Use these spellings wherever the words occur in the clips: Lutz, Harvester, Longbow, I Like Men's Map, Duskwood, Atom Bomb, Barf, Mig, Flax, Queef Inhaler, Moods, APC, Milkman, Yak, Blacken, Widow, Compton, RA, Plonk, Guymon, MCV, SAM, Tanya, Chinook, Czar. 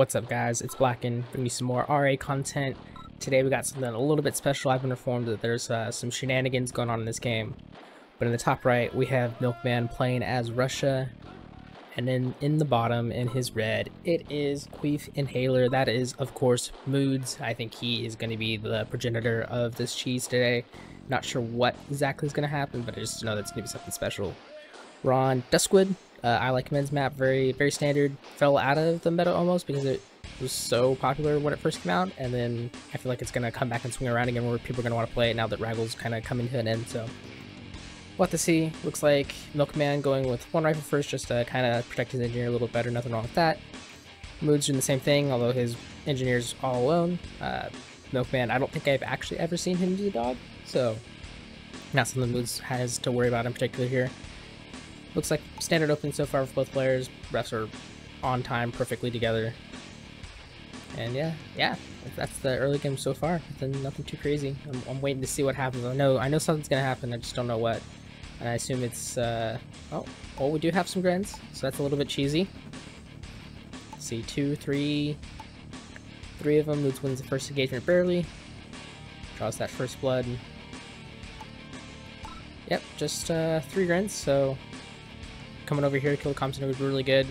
What's up, guys? It's Blacken, bringing you some more RA content. Today we got something a little bit special. I've been informed that there's some shenanigans going on in this game. But in the top right, we have Milkman playing as Russia. And then in the bottom, in his red, it is Queef Inhaler. That is, of course, Moods. I think he is going to be the progenitor of this cheese today. Not sure what exactly is going to happen, but I just know that's going to be something special. We're on Duskwood. I Like Men's Map, very standard. Fell out of the meta almost because it was so popular when it first came out, and then I feel like it's gonna come back and swing around again where people are gonna want to play it now that Raggle's kind of coming to an end. So we'll have to see. Looks like Milkman going with one rifle first, just to kind of protect his engineer a little better. Nothing wrong with that. Moods doing the same thing, although his engineer's all alone. Milkman, I don't think I've actually ever seen him do the dog, so not something Moods has to worry about in particular here. Looks like standard opening so far for both players. Refs are on time, perfectly together. And yeah, that's the early game so far. Nothing too crazy. I'm waiting to see what happens. I know something's gonna happen. I just don't know what. And I assume it's oh, we do have some grins, so that's a little bit cheesy. Let's see, three of them. Lutz wins the first engagement barely. Draws that first blood. Yep, just three grins. So. Coming over here to kill Compton was really good.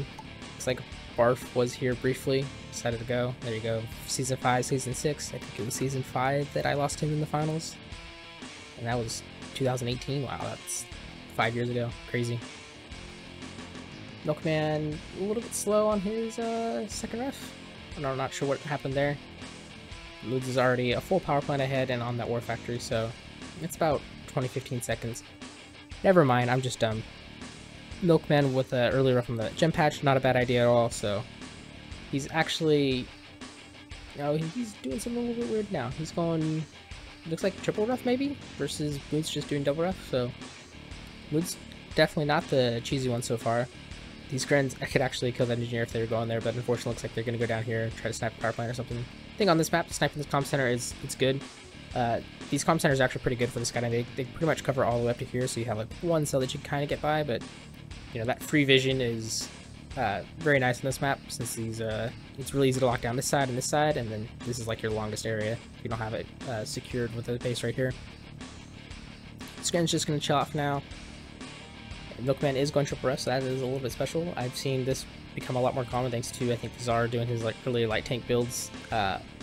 Looks like Barf was here briefly, decided to go. There you go. Season 5, Season 6. I think it was Season 5 that I lost him in the finals. And that was 2018. Wow, that's 5 years ago. Crazy. Milkman, a little bit slow on his second ref. I'm not sure what happened there. Lutz is already a full power plant ahead and on that war factory, so it's about 20-15 seconds. Never mind, I'm just dumb. Milkman with an early rough on the gem patch, not a bad idea at all, so he's actually, oh, he's doing something a little bit weird now. He's going, looks like triple rough maybe, versus Moods just doing double rough, so Moods definitely not the cheesy one so far. These grins, I could actually kill that engineer if they were going there, but unfortunately looks like they're going to go down here and try to snipe a power plant or something. I think on this map, sniping this comm center is good. These comm centers are actually pretty good for this guy, and they pretty much cover all the way up to here, so you have like one cell that you can kind of get by, but you know, that free vision is very nice on this map, since these it's really easy to lock down this side and this side, and then this is like your longest area if you don't have it secured with a base right here. This gun's just going to chill off now. Milkman is going triple ref, so that is a little bit special. I've seen this become a lot more common thanks to, I think, Czar doing his like really light tank builds. And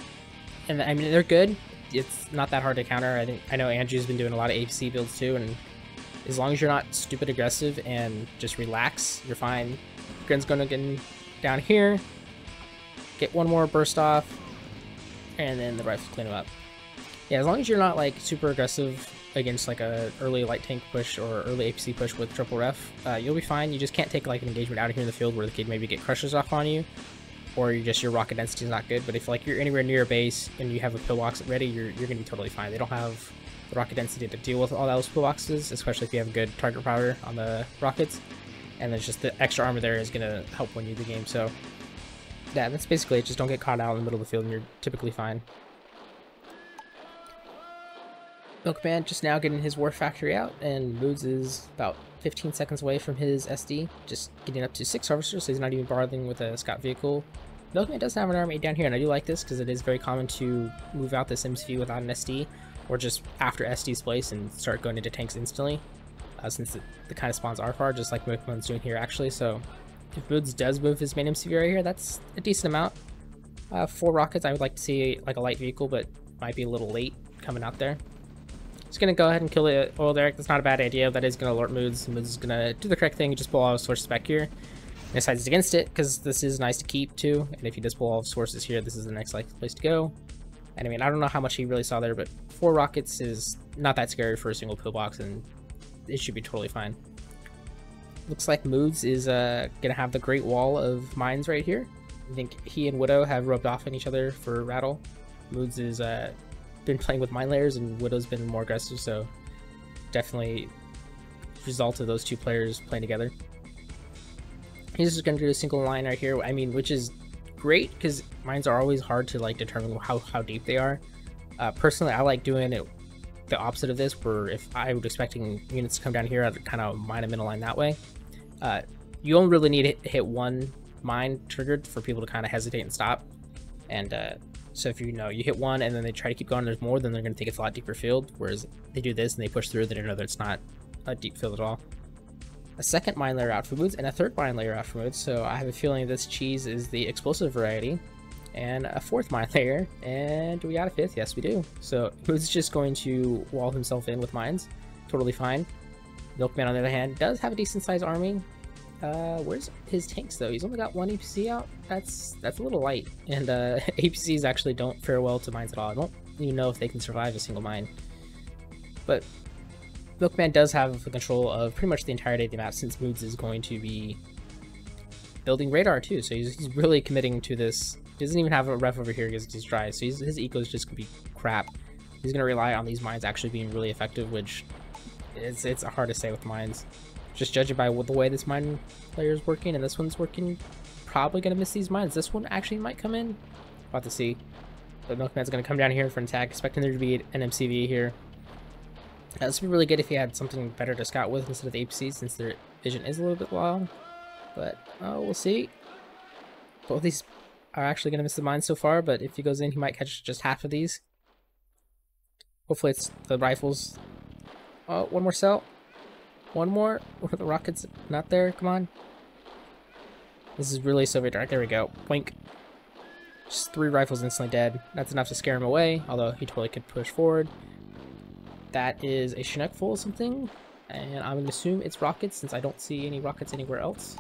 I mean, they're good. It's not that hard to counter. I know Andrew's been doing a lot of APC builds too, and as long as you're not stupid aggressive and just relax, you're fine. Grin's gonna get down here, get one more burst off, and then the rifles clean him up. Yeah, as long as you're not like super aggressive against like a early light tank push or early APC push with triple ref, you'll be fine. You just can't take like an engagement out of here in the field where the kid maybe get crushes off on you, or your rocket density is not good. But if like you're anywhere near a base and you have a pillbox ready, you're gonna be totally fine. They don't have the rocket density to deal with all those pillboxes, especially if you have good target power on the rockets, and there's just the extra armor there is going to help win you the game. So yeah, that's basically it. Just don't get caught out in the middle of the field and you're typically fine. Milkman just now getting his war factory out, and Moods is about 15 seconds away from his SD, just getting up to 6 harvesters, so he's not even bothering with a scout vehicle. Milkman does have an army down here, and I do like this because it is very common to move out this MCV without an SD, or just after SD's place and start going into tanks instantly, since the kind of spawns are far, just like Milkman's doing here actually. So if Moods does move his main MCV right here, that's a decent amount. 4 rockets, I would like to see like a light vehicle, but might be a little late coming out there. Just gonna go ahead and kill the oil derrick. That's not a bad idea. That is gonna alert Moods. Moods is gonna do the correct thing, just pull all of sources back here. And decides against it, because this is nice to keep too, and if you just pull all of sources here, this is the next likely place to go. And I mean, I don't know how much he really saw there, but 4 rockets is not that scary for a single pillbox, and it should be totally fine. Looks like Moods is gonna have the Great Wall of Mines right here. I think he and Widow have rubbed off on each other for Rattle. Moods has been playing with mine layers, and Widow's been more aggressive, so definitely result of those two players playing together. He's just gonna do a single line right here, I mean, which is great, because mines are always hard to like determine how deep they are. Personally, I like doing it the opposite of this, where if I was expecting units to come down here, I'd kind of mine them in a line that way. You only really need to hit one mine triggered for people to kind of hesitate and stop. And so if you hit one and then they try to keep going, there's more, then they're going to think it's a lot deeper field. Whereas they do this and they push through, they don't know that it's not a deep field at all. A second mine layer out for Moods and a third mine layer out for Moods. So I have a feeling this cheese is the explosive variety, and a fourth mine layer, and we got a fifth. Yes, we do. So Moods is just going to wall himself in with mines. Totally fine. Milkman, on the other hand, does have a decent sized army. Where's his tanks though? He's only got one APC out. That's a little light. And APCs actually don't fare well to mines at all. I don't even know if they can survive a single mine. But Milkman does have the control of pretty much the entirety of the map, since Moods is going to be building radar too. So he's really committing to this. He doesn't even have a ref over here because he's dry. So his eco is just gonna be crap. He's gonna rely on these mines actually being really effective, which it's hard to say with mines. Just judging by the way this mine layer is working and this one's working, probably gonna miss these mines. This one actually might come in. About to see. But Milkman's gonna come down here for an attack, expecting there to be an MCV here. This would be really good if he had something better to scout with instead of the APC, since their vision is a little bit long. But we'll see. Both these are actually gonna miss the mine so far, but if he goes in, he might catch just half of these. Hopefully it's the rifles. Oh, one more cell. One more. The rocket's not there. Come on. This is really Soviet dark. There we go. Wink. Just three rifles instantly dead. That's enough to scare him away, although he totally could push forward. That is a Chinook full of something, and I'm going to assume it's rockets, since I don't see any rockets anywhere else.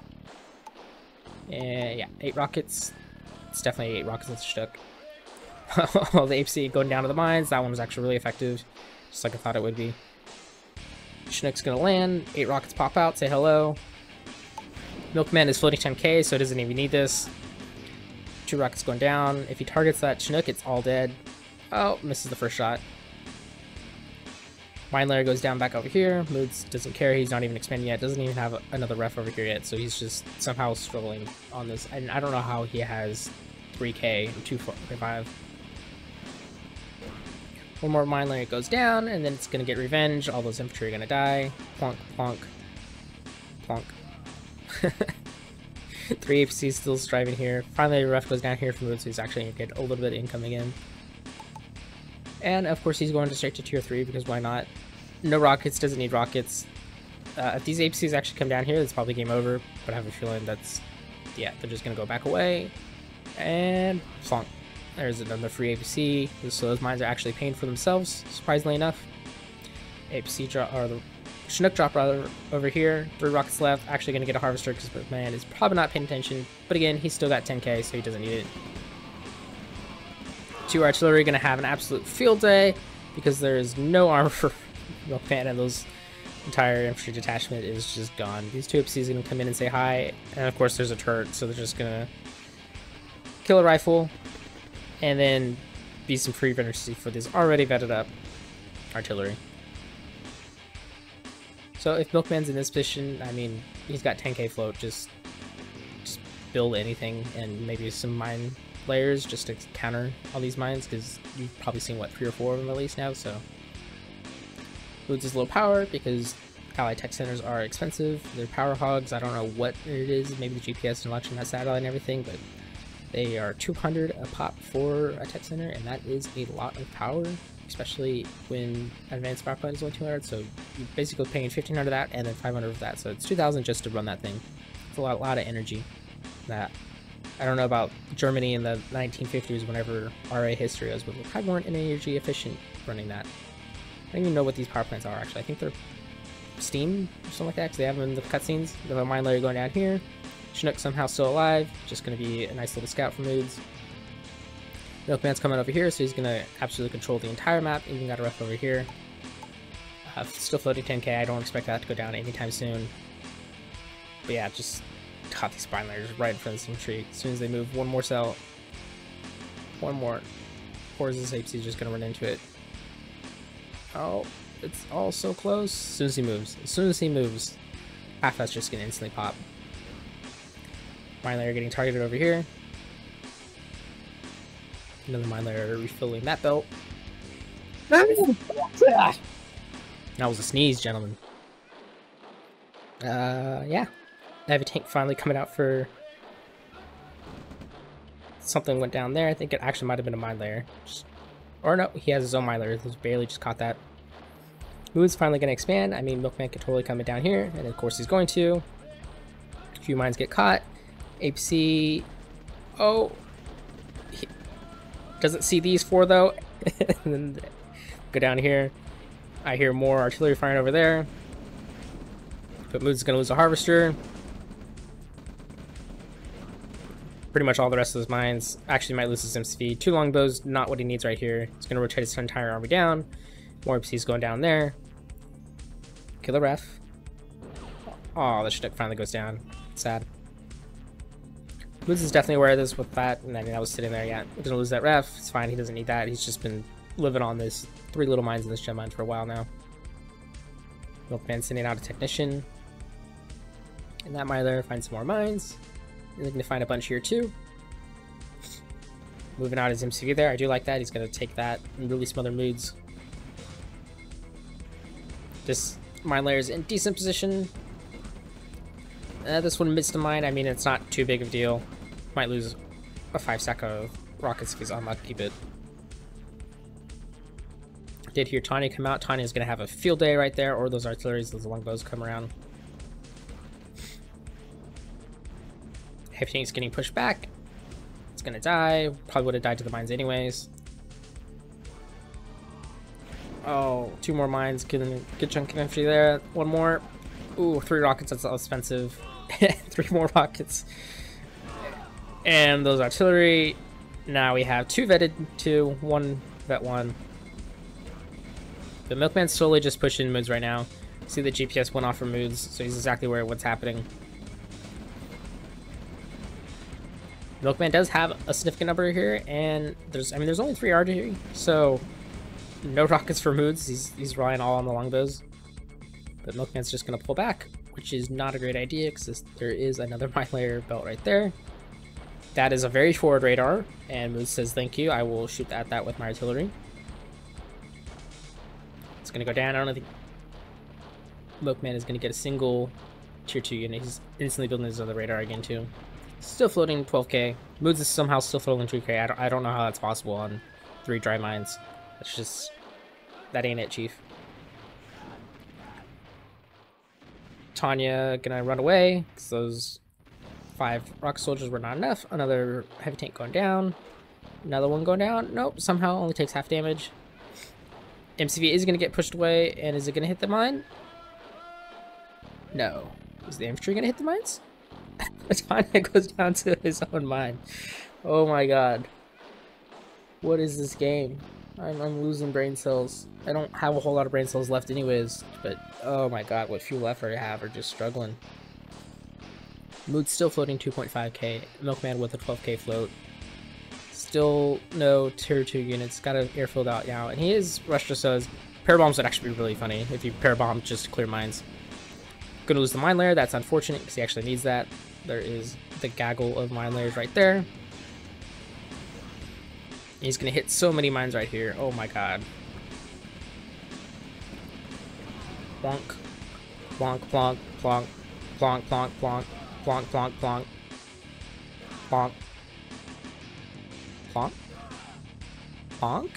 And yeah, 8 rockets. It's definitely 8 rockets in Chinook. The APC going down to the mines. That one was actually really effective, just like I thought it would be. Chinook's gonna land, 8 rockets pop out, say hello. Milkman is floating 10k, so it doesn't even need this. 2 rockets going down. If he targets that Chinook, it's all dead. Oh, misses the first shot. Mine layer goes down back over here. Moods doesn't care, he's not even expanding yet, doesn't even have another ref over here yet, so he's just somehow struggling on this. And I don't know how he has 3k or 2.5. One more mine layer goes down, and then it's going to get revenge. All those infantry are going to die. Plonk, plonk, plonk. 3 APCs still striving here. Finally, the ref goes down here for Moods, so he's actually going to get a little bit of income again. And, of course, he's going straight to Tier 3, because why not? No rockets, doesn't need rockets. If these APCs actually come down here, it's probably game over. But I have a feeling that's... yeah, they're just going to go back away. And... plonk. There's another free APC, so those mines are actually paying for themselves, surprisingly enough. APC drop, or the Chinook drop rather, over here. 3 rockets left, actually going to get a Harvester because man is probably not paying attention. But again, he's still got 10k, so he doesn't need it. 2 artillery going to have an absolute field day because there is no armor for Milkman, and those entire infantry detachment is just gone. These 2 APCs are going to come in and say hi, and of course there's a turret, so they're just going to kill a rifle. And then be some free energy for this already vetted up artillery. So if Milkman's in this position, I mean, he's got 10k float, just build anything and maybe some mine layers just to counter all these mines, because you've probably seen, what, 3 or 4 of them at least now, so. Moods is low power because allied tech centers are expensive. They're power hogs. I don't know what it is, maybe the GPS and launching that satellite and everything, but they are 200 a pop for a tech center, and that is a lot of power, especially when advanced power plant is only 200, so you're basically paying 1500 of that and then 500 of that, so it's 2000 just to run that thing. It's a lot of energy. That I don't know about Germany in the 1950s, whenever RA history was, but they probably weren't energy efficient running that. I don't even know what these power plants are, actually. I think they're steam or something like that, because they have them in the cutscenes. They have a mine layer going down here. Chinook somehow still alive, just going to be a nice little scout for Moods. Milkman's coming over here, so he's going to absolutely control the entire map. Even got a ref over here. Still floating 10k, I don't expect that to go down anytime soon. But yeah, just caught these spine layers right in front of some tree. As soon as they move, one more cell. One more. Or is this APC just going to run into it? Oh, it's all so close. As soon as he moves. As soon as he moves, half that's just going to instantly pop. Mine layer getting targeted over here. Another mine layer refilling that belt. That was a sneeze, gentlemen. Yeah. I have a tank finally coming out for something went down there. I think it actually might have been a mine layer. Or no, he has his own mine layer. He barely just caught that. Moods finally going to expand. I mean, Milkman could totally come down here. And of course he's going to. A few mines get caught. APC... Oh! He doesn't see these four though. And then go down here. I hear more artillery firing over there. But Moods is going to lose a harvester. Pretty much all the rest of those mines. Actually might lose his MCV. Two longbows, not what he needs right here. He's going to rotate his entire army down. More APC's going down there. Kill the ref. Oh, the Chinook finally goes down. Sad. Moods is definitely aware of this with that, and I mean, I was sitting there, yeah. He doesn't lose that ref. It's fine, he doesn't need that. He's just been living on this three little mines in this gem mine for a while now. Milkman sending out a technician. And that mine there finds some more mines. He's looking to find a bunch here too. Moving out his MCV there. I do like that. He's going to take that and really smother Moods. This mine layer is in decent position. This one missed a mine. I mean, it's not too big of a deal. Might lose a 5-stack of rockets if he's unlucky, but... Did hear Tanya come out. Tanya's going to have a field day right there, or those artilleries, those longbows come around. Everything's getting pushed back. It's going to die. Probably would have died to the mines anyways. Oh, two more mines. Good chunk of energy there. One more. Ooh, three rockets. That's expensive. Three more rockets. And those artillery. Now we have two vetted, two, one vet, one. The Milkman's slowly just pushing Moods right now. See the GPS went off for Moods, so he's exactly where what's happening. Milkman does have a significant number here, and there's only three artillery, so no rockets for Moods. He's relying all on the longbows. But Milkman's just gonna pull back, which is not a great idea because there is another mine layer belt right there. That is a very forward radar, and Moods says thank you. I will shoot at that with my artillery. It's going to go down. I don't think Milkman is going to get a single tier 2 unit. He's instantly building his other radar again, too. Still floating 12k. Moods is somehow still floating 3k. I don't know how that's possible on 3 dry mines. That's just... That ain't it, Chief. Tanya going to run away because those 5 rock soldiers were not enough. Another heavy tank going down. Another one going down. Nope, somehow only takes half damage. MCV is going to get pushed away, and is it going to hit the mine? No. Is the infantry going to hit the mines? Tanya goes down to his own mine. Oh my god. What is this game? I'm losing brain cells. I don't have a whole lot of brain cells left anyways, but oh my god, what few left I have are just struggling. Mood's still floating 2.5k, Milkman with a 12k float. Still no tier 2 units, got an airfield out now, and he is rushed to so pair bombs would actually be really funny if you pair bomb just to clear mines. Gonna lose the mine layer, that's unfortunate because he actually needs that. There is the gaggle of mine layers right there. He's gonna hit so many mines right here, oh my god. Plonk, plonk, plonk, plonk, plonk, plonk, plonk, plonk, plonk, plonk, plonk. Bonk? Bonk?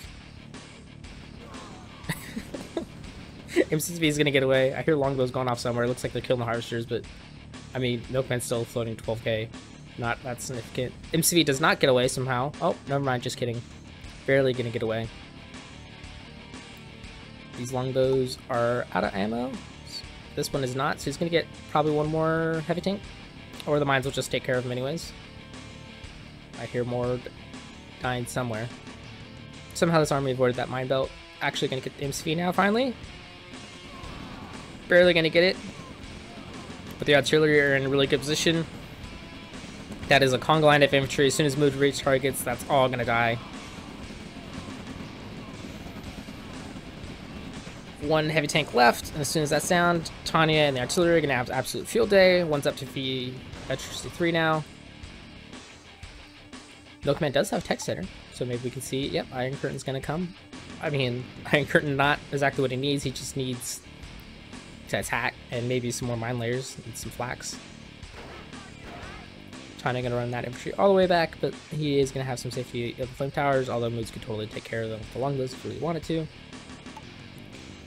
MCV is gonna get away. I hear Longbow's gone off somewhere. It looks like they're killing the harvesters, but I mean, Milkman's still floating 12k. Not that significant. MCV does not get away somehow. Oh, never mind. Just kidding. Barely gonna get away. These Longbows are out of ammo. This one is not, so he's gonna get probably one more heavy tank. Or the mines will just take care of him anyways. I hear more... dying somewhere. Somehow this army avoided that mine belt. Actually gonna get the MCV now, finally. Barely gonna get it. But the artillery are in a really good position. That is a conga line of infantry. As soon as Mood reach targets, that's all gonna die. One heavy tank left, and as soon as that's down, Tanya and the artillery are gonna have absolute field day. One's up to VHC3 now. Milkman does have tech center, so maybe we can see, yep, Iron Curtain's gonna come. I mean, Iron Curtain not exactly what he needs, he just needs to attack and maybe some more mine layers and some flax. China going to run that infantry all the way back, but he is going to have some safety of the flame towers, although Moods could totally take care of them with the longbows if he really wanted to.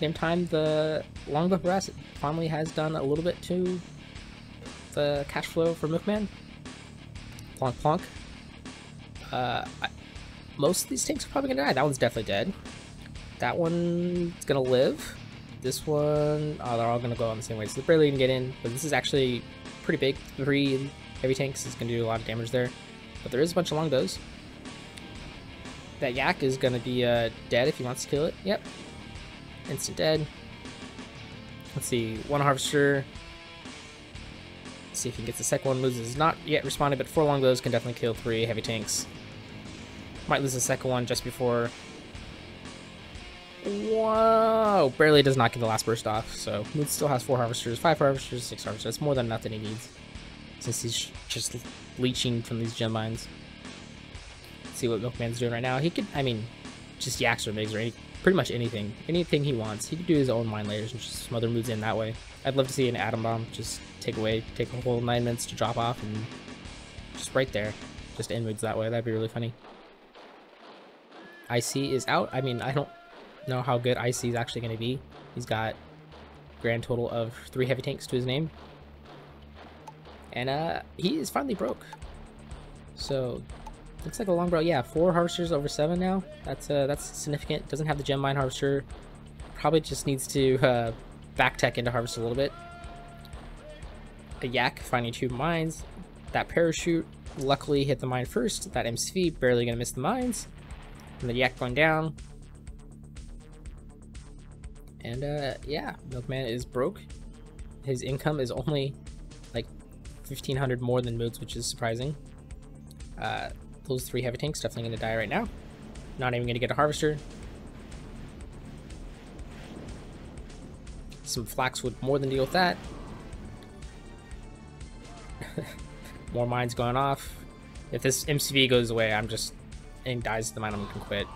Same time, the longbow brass finally has done a little bit to the cash flow for Milkman. Plonk plonk. Most of these tanks are probably going to die. That one's definitely dead. That one's going to live. This one, oh, they're all going to go on the same way, so they barely even get in, but this is actually pretty big. 3 heavy tanks is going to do a lot of damage there, but there is a bunch of longbows. That Yak is going to be dead if he wants to kill it. Yep. Instant dead. Let's see, one Harvester. Let's see if he gets the second one. Moods is not yet responded, but 4 longbows can definitely kill 3 heavy tanks. Might lose the second one just before... Whoa! Barely does not get the last burst off, so Moods still has 4 Harvesters, 5 Harvesters, 6 Harvesters. That's more than nothing he needs, since he's just leeching from these gem mines. Let's see what Milkman's doing right now. He could, I mean, just Yaks or Migs or pretty much anything. Anything he wants. He could do his own mine layers and just smother Moods in that way. I'd love to see an Atom Bomb just take a whole 9 minutes to drop off and just right there. Just end Moods that way. That'd be really funny. IC is out. I mean, I don't know how good IC is actually going to be. He's got a grand total of 3 heavy tanks to his name. And he is finally broke. So looks like a longbow. Yeah, 4 harvesters over 7 now. That's significant. Doesn't have the gem mine harvester. Probably just needs to back tech into harvest a little bit. A Yak finding 2 mines. That parachute luckily hit the mine first. That MCV barely gonna miss the mines. And the Yak going down. And yeah, Milkman is broke. His income is only like 1,500 more than Moods, which is surprising. Those 3 heavy tanks definitely going to die right now. Not even going to get a harvester. Some flax would more than deal with that. More mines going off. If this MCV goes away, I'm just and dies to the mine, I'm going to quit.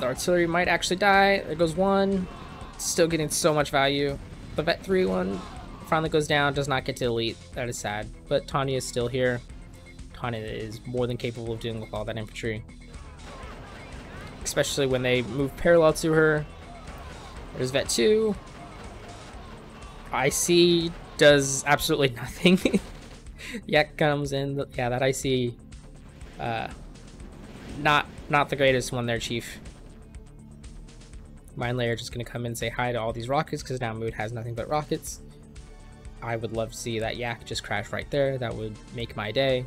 The artillery might actually die. There goes one. Still getting so much value. The Vet 3-1 finally goes down. Does not get to elite. That is sad. But Tanya is still here. Is more than capable of dealing with all that infantry, especially when they move parallel to her. There's Vet 2. IC does absolutely nothing. Yak comes in. Yeah, that IC, not the greatest one there, Chief. Mine layer just gonna come in and say hi to all these rockets, because now Mood has nothing but rockets. I would love to see that Yak just crash right there. That would make my day.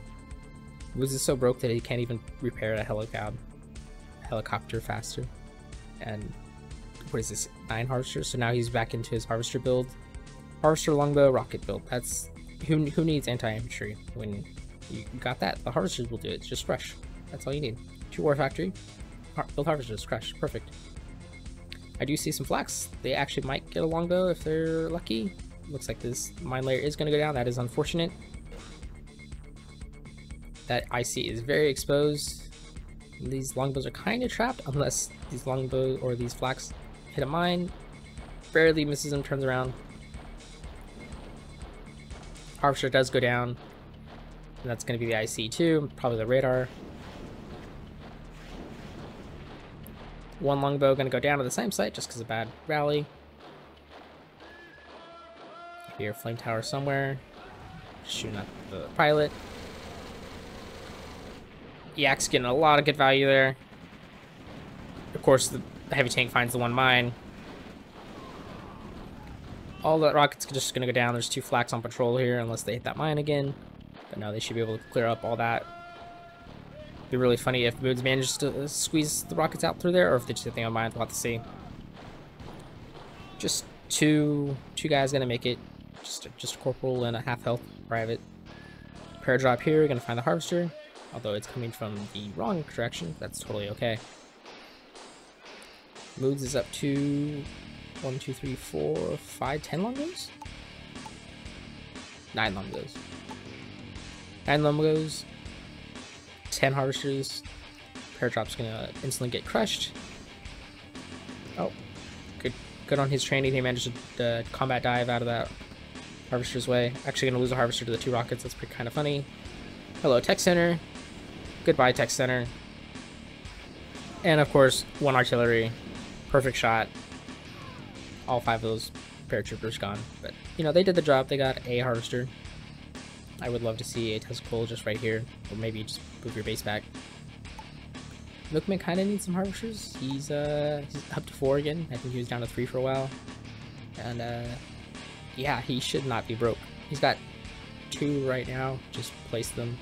Moods is so broke that he can't even repair a helicopter faster. And what is this? 9 harvesters? So now he's back into his harvester build. Harvester, longbow, rocket build. That's who needs anti-infantry when you got that? The harvesters will do it. It's just crush. That's all you need. 2 war factory. Build harvesters, crush. Perfect. I do see some flax. They actually might get a longbow if they're lucky. Looks like this mine layer is going to go down. That is unfortunate. That IC is very exposed. These longbows are kind of trapped unless these longbow or these flax hit a mine. Barely misses them, turns around. Harvester does go down, and that's going to be the IC too, probably the radar. 1 longbow going to go down to the same site just because of bad rally. Here, flame tower somewhere. Shooting at the pilot. Yak's getting a lot of good value there. Of course, the heavy tank finds the 1 mine. All the rockets are just going to go down. There's 2 flax on patrol here, unless they hit that mine again. But no, they should be able to clear up all that. It'd be really funny if Moods manages to squeeze the rockets out through there, or if they just hit the own mine. We'll have to see. Just two guys going to make it. Just a corporal and a half health private. Pair drop here. Going to find the harvester. Although it's coming from the wrong direction, that's totally okay. Moods is up to 1, 2, 3, 4, 5, 10 longbows? 9 longbows. 9 longbows, 10 harvesters. Paradrop's gonna instantly get crushed. Oh, good on his training. He managed to combat dive out of that Harvester's way. Actually going to lose a Harvester to the two rockets. That's pretty kind of funny. Hello, Tech Center. Goodbye, Tech Center. And, of course, one artillery. Perfect shot. All five of those paratroopers gone. But, you know, they did the job. They got a Harvester. I would love to see a Testicle just right here. Or maybe just move your base back. Milkman kind of needs some Harvesters. He's up to 4 again. I think he was down to 3 for a while. And, yeah, he should not be broke. He's got 2 right now. Just place them.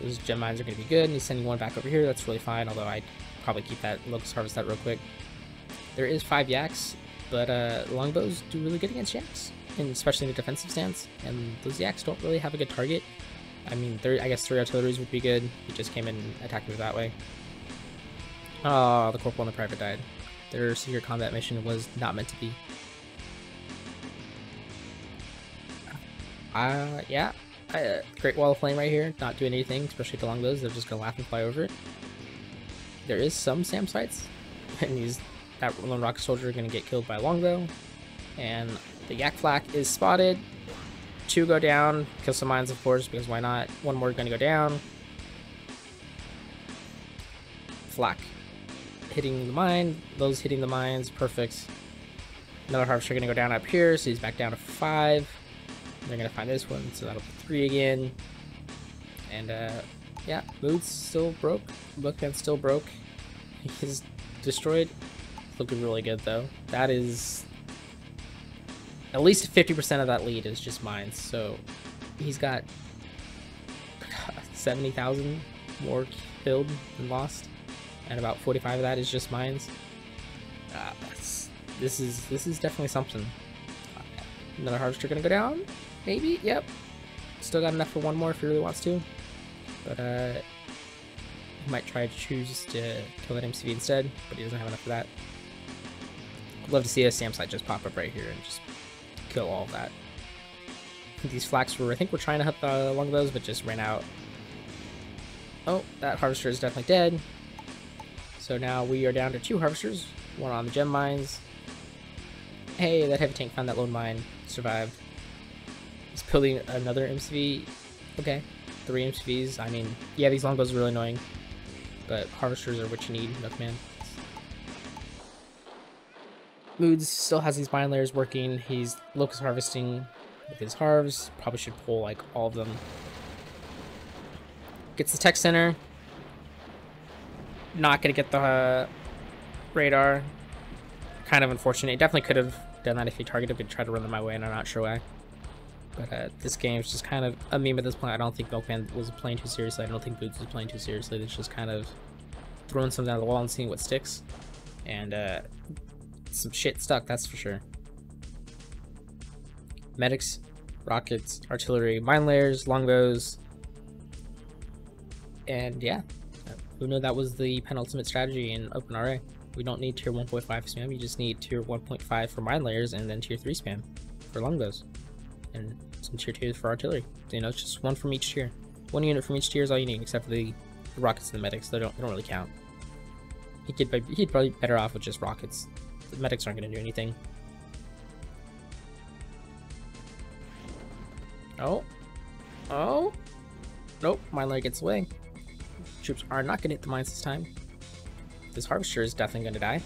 Those gem mines are going to be good. And he's sending one back over here. That's really fine. Although I'd probably keep that Locust Harvest that real quick. There is 5 Yaks. But Longbows do really good against Yaks. And especially in the defensive stance. And those Yaks don't really have a good target. I mean, I guess 3 artilleries would be good. He just came in and attacked me that way. Oh, the corporal and the private died. Their secret combat mission was not meant to be. Yeah. Great Wall of Flame right here, not doing anything, especially to Longbows. They're just gonna laugh and fly over it. There is some SAM sites, and that lone rocket soldier gonna get killed by Longbow. And the Yak flak is spotted. 2 go down, kill some mines of course, because why not? 1 more gonna go down. Flak hitting the mine, those hitting the mines, perfect. Another Harvester gonna go down up here, so he's back down to 5. They're gonna find this one, so that'll be 3 again. And yeah, Moods still broke. Bookman's still broke. He's destroyed. It's looking really good though. That is at least 50% of that lead is just mines. So he's got 70,000 more killed than lost, and about 45 of that is just mines. This is definitely something. Another Harvester gonna go down. Maybe, yep. Still got enough for 1 more if he really wants to. But, he might try to choose to kill that MCV instead, but he doesn't have enough for that. I'd love to see a SAM site just pop up right here and just kill all of that. These Flax I think we're trying to hit Longbows, but just ran out. Oh, that Harvester is definitely dead. So now we are down to 2 Harvesters, 1 on the gem mines. Hey, that heavy tank found that lone mine, survived. He's building another MCV. Okay, 3 MCVs. I mean, yeah, these Longbows are really annoying, but Harvesters are what you need, Milkman. Moods still has these mine layers working. He's Locust Harvesting with his harvs. Probably should pull, like, all of them. Gets the Tech Center. Not gonna get the radar. Kind of unfortunate. It definitely could have done that if he targeted, but tried to run them my way, and I'm not sure why. But this game is just kind of a meme at this point. I don't think Milkman was playing too seriously. I don't think Boots was playing too seriously. They're just kind of throwing something out of the wall and seeing what sticks. And some shit stuck, that's for sure. Medics, rockets, artillery, mine layers, Longbows. And yeah, who knew that was the penultimate strategy in Open RA? We don't need tier 1.5 spam, you just need tier 1.5 for mine layers and then tier 3 spam for Longbows. And some tier 2 for artillery. So, you know, it's just 1 from each tier. 1 unit from each tier is all you need, except for the rockets and the medics. They don't really count. He'd probably be better off with just rockets. The medics aren't going to do anything. Oh. Oh. Nope, mine layer gets away. Troops are not going to hit the mines this time. This Harvester is definitely going to die.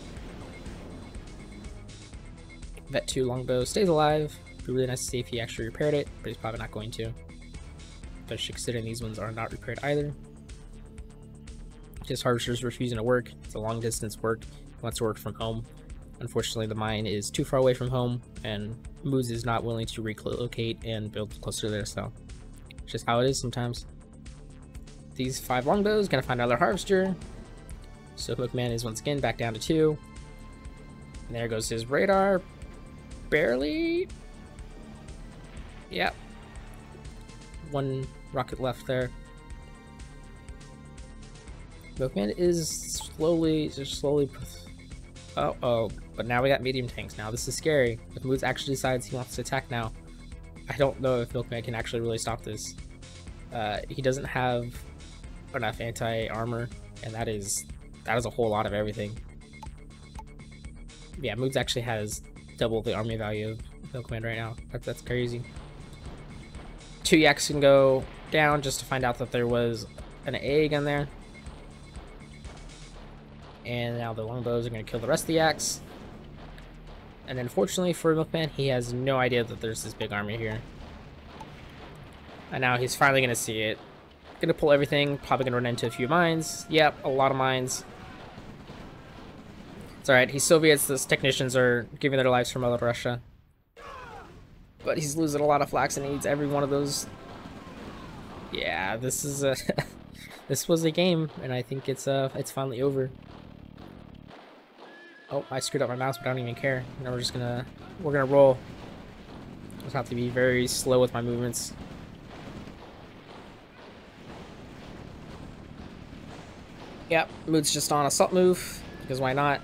Vet 2 Longbow stays alive. It'd be really nice to see if he actually repaired it, but he's probably not going to. Especially considering these ones are not repaired either. This Harvester is refusing to work. It's a long distance work. He wants to work from home. Unfortunately, the mine is too far away from home, and Moods is not willing to relocate and build closer there, so it's just how it is sometimes. These 5 Longbows gonna find another Harvester. So Milkman is once again back down to 2. And there goes his radar. Barely. Yep. 1 rocket left there. Milkman is slowly. Oh, but now we got medium tanks. Now this is scary. If Moods actually decides he wants to attack now, I don't know if Milkman can actually really stop this. He doesn't have enough anti-armor, and that is a whole lot of everything. Yeah, Moods actually has double the army value of Milkman right now. That's crazy. Two Yaks can go down just to find out that there was an egg in there. And now the Longbows are going to kill the rest of the Yaks. And unfortunately for Milkman, he has no idea that there's this big army here. And now he's finally going to see it. Going to pull everything, probably going to run into a few mines. Yep, a lot of mines. It's alright, he's Soviets, those technicians are giving their lives for Mother Russia. But he's losing a lot of flax and he needs every one of those. Yeah, this is a... this was a game, and I think it's finally over. Oh, I screwed up my mouse, but I don't even care. Now we're just gonna... we're gonna roll. Just have to be very slow with my movements. Yep, Moods just on assault move, because why not?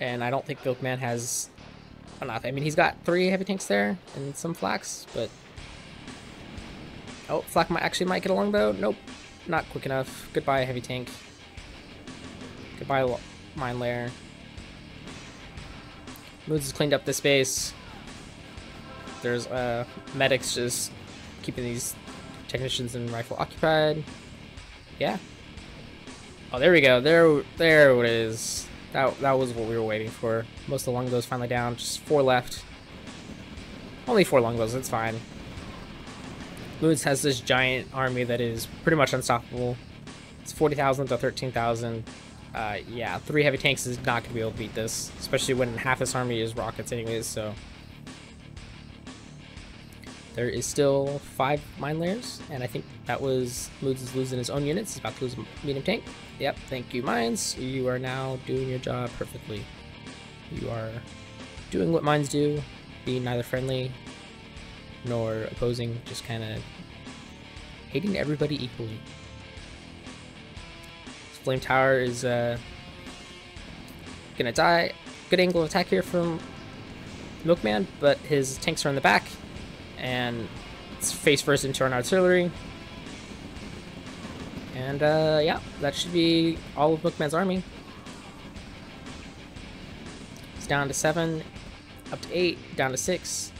And I don't think Milkman has enough. I mean, he's got 3 heavy tanks there and some flax, but... oh, Flack might get a longbow. Nope, not quick enough. Goodbye, heavy tank. Goodbye, mine layer. Moods has cleaned up this base. There's medics just keeping these technicians and rifle occupied. Yeah. Oh, there we go. There it is. That was what we were waiting for. Most of the longbows finally down. Just 4 left. Only 4 longbows. It's fine. Moods has this giant army that is pretty much unstoppable. It's 40,000 to 13,000. Yeah, 3 heavy tanks is not going to be able to beat this, especially when half this army is rockets anyways, so... there is still 5 mine layers, and I think that was... Moods is losing his own units. He's about to lose a medium tank. Yep, thank you, mines. You are now doing your job perfectly. You are doing what mines do, being neither friendly nor opposing, just kind of hating everybody equally. This flame tower is gonna die. Good angle of attack here from Milkman, but his tanks are in the back, and it's face first into our artillery. And yeah, that should be all of Milkman's army. It's down to 7, up to 8, down to 6.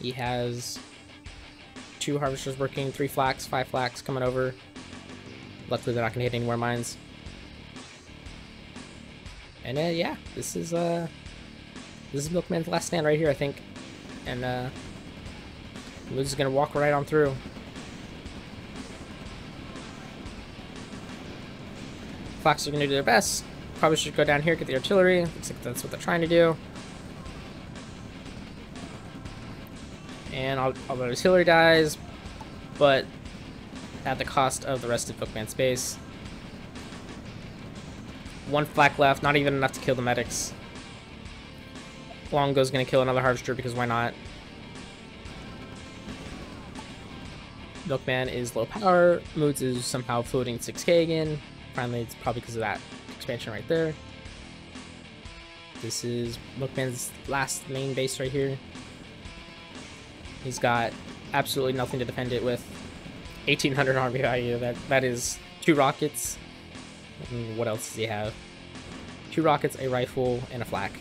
He has 2 harvesters working, 3 flax, 5 flax coming over. Luckily, they're not going to hit any more mines. And yeah, this is Milkman's last stand right here, I think. And Moods is going to walk right on through. Flax are going to do their best. Probably should go down here, get the artillery. Looks like that's what they're trying to do. And all the artillery dies, but at the cost of the rest of Milkman's base. 1 flak left, not even enough to kill the medics. Longbow is going to kill another harvester because why not? Milkman is low power. Moods is somehow floating 6k again. Finally, it's probably because of that expansion right there. This is Milkman's last main base right here. He's got absolutely nothing to defend it with. 1,800 army value. That is 2 rockets. And what else does he have? 2 rockets, a rifle, and a flak.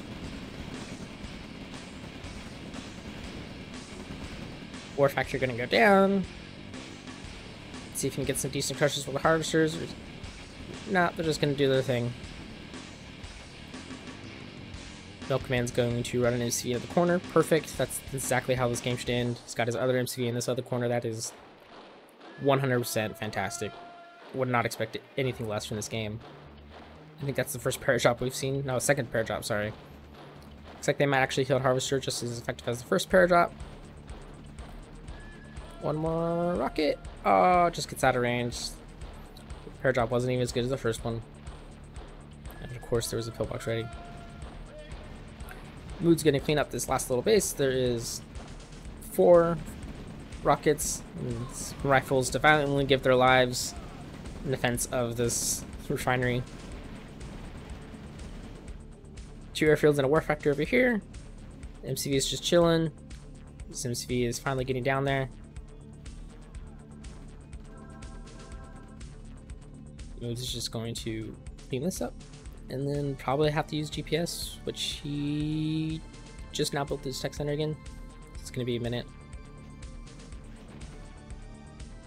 War factory gonna go down. Let's see if he can get some decent crushes with the harvesters. Nah, they're just gonna do their thing. Milkman's going to run an MCV at the corner. Perfect. That's exactly how this game should end. He's got his other MCV in this other corner. That is 100% fantastic. Would not expect anything less from this game. I think that's the first parrot drop we've seen. No, second parrot drop, sorry. Looks like they might actually kill Harvester just as effective as the first parrot drop. 1 more rocket. Oh, just gets out of range. Parrot drop wasn't even as good as the first one. And of course there was a pillbox ready. Mood's going to clean up this last little base. There is 4 rockets and rifles to violently give their lives in defense of this refinery. 2 airfields and a war factory over here. MCV is just chilling. This MCV is finally getting down there. Moods is just going to clean this up. and then probably have to use GPS, which he just now built his tech center again. It's gonna be a minute.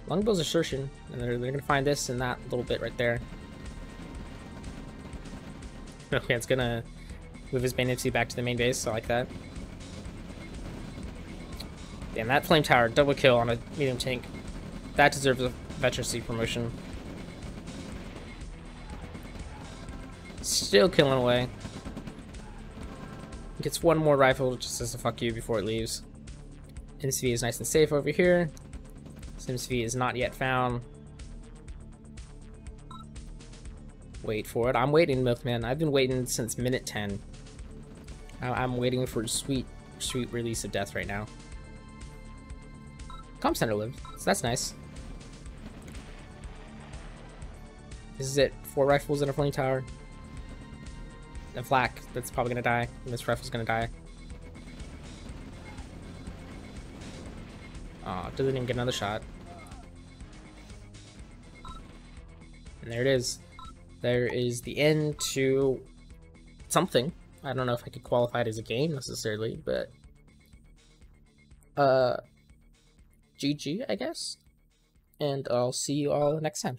Longbow's assertion, and they're gonna find this and that little bit right there. Okay, it's gonna move his main MC back to the main base. I like that. Damn, that flame tower, double kill on a medium tank. That deserves a veterancy promotion. Still killing away. Gets one more rifle just as a fuck you before it leaves. MCV is nice and safe over here. This MCV is not yet found. Wait for it. I'm waiting, Milkman. I've been waiting since minute 10. I'm waiting for a sweet, sweet release of death right now. Comp center lived, so that's nice. This is it. 4 rifles in a flame tower. A flak that's probably gonna die. And this rifle's gonna die. Aw, doesn't even get another shot. And there it is. There is the end to something. I don't know if I could qualify it as a game necessarily, but GG, I guess. And I'll see you all next time.